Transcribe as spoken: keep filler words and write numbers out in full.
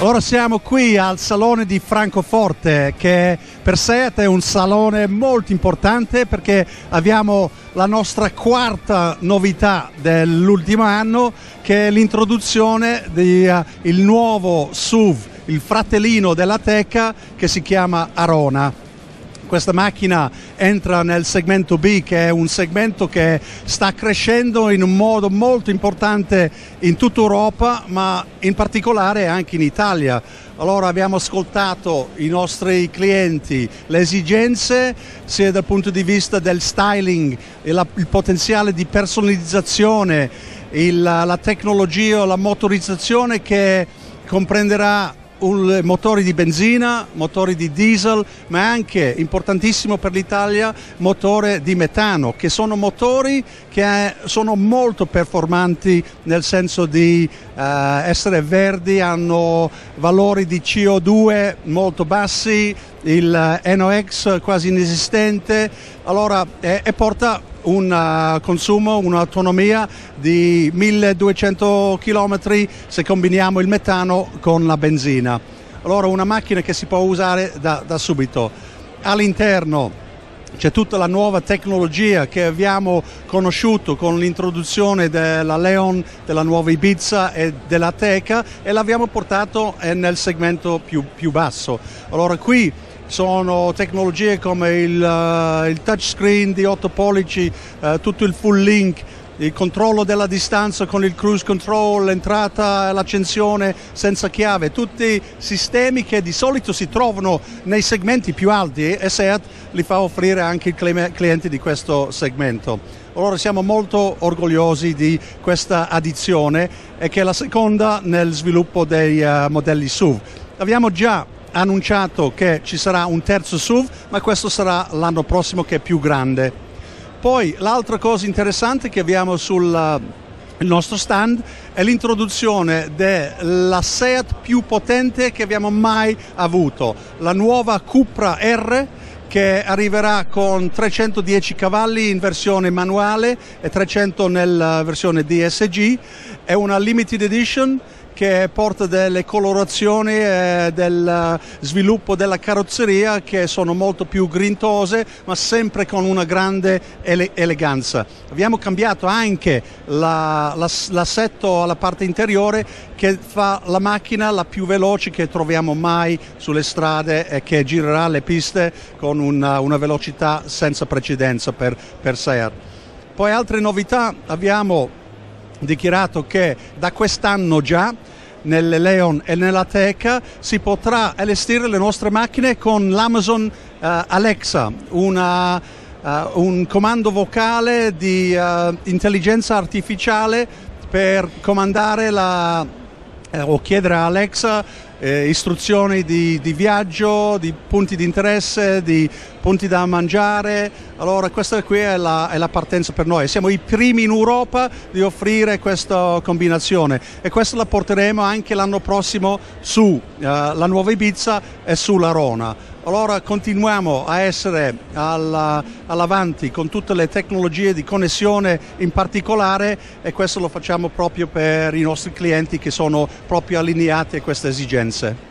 Ora siamo qui al salone di Francoforte, che per SEAT è un salone molto importante perché abbiamo la nostra quarta novità dell'ultimo anno, che è l'introduzione del uh, nuovo S U V, il fratellino della Teca, che si chiama Arona. Questa macchina entra nel segmento B, che è un segmento che sta crescendo in un modo molto importante in tutta Europa, ma in particolare anche in Italia. Allora abbiamo ascoltato i nostri clienti, le esigenze sia dal punto di vista del styling, il potenziale di personalizzazione, la tecnologia, la motorizzazione che comprenderà motori di benzina, motori di diesel, ma anche, importantissimo per l'Italia, motore di metano, che sono motori che sono molto performanti nel senso di eh, essere verdi, hanno valori di C O due molto bassi, il NOx quasi inesistente, allora, eh, e porta un consumo, un'autonomia di milleduecento chilometri se combiniamo il metano con la benzina. Allora una macchina che si può usare da, da subito. All'interno c'è tutta la nuova tecnologia che abbiamo conosciuto con l'introduzione della Leon, della nuova Ibiza e della Teca, e l'abbiamo portato nel segmento più, più basso. Allora qui sono tecnologie come il, uh, il touchscreen di otto pollici, uh, tutto il full link, il controllo della distanza con il cruise control, l'entrata e l'accensione senza chiave, tutti sistemi che di solito si trovano nei segmenti più alti, e SEAT li fa offrire anche ai clienti di questo segmento. Allora siamo molto orgogliosi di questa addizione, e che è la seconda nel sviluppo dei uh, modelli S U V. Abbiamo già annunciato che ci sarà un terzo S U V, ma questo sarà l'anno prossimo, che è più grande. Poi l'altra cosa interessante che abbiamo sul uh, nostro stand è l'introduzione della SEAT più potente che abbiamo mai avuto, la nuova Cupra R, che arriverà con trecentodieci cavalli in versione manuale e trecento nella versione D S G. È una limited edition che porta delle colorazioni e del sviluppo della carrozzeria che sono molto più grintose, ma sempre con una grande ele eleganza. Abbiamo cambiato anche l'assetto alla parte interiore, che fa la macchina la più veloce che troviamo mai sulle strade, e che girerà le piste con una, una velocità senza precedenza per, per SEAT. Poi altre novità: abbiamo dichiarato che da quest'anno già nelle Leon e nella Teca si potrà allestire le nostre macchine con l'Amazon uh, Alexa, una, uh, un comando vocale di uh, intelligenza artificiale per comandare la, uh, o chiedere a Alexa eh, istruzioni di, di viaggio, di punti di interesse, di punti da mangiare. Allora questa qui è la, è la partenza per noi, siamo i primi in Europa di offrire questa combinazione, e questa la porteremo anche l'anno prossimo sulla uh, nuova Ibiza e sull'Arona. Allora continuiamo a essere alla, all'avanti con tutte le tecnologie di connessione in particolare, e questo lo facciamo proprio per i nostri clienti che sono proprio allineati a queste esigenze.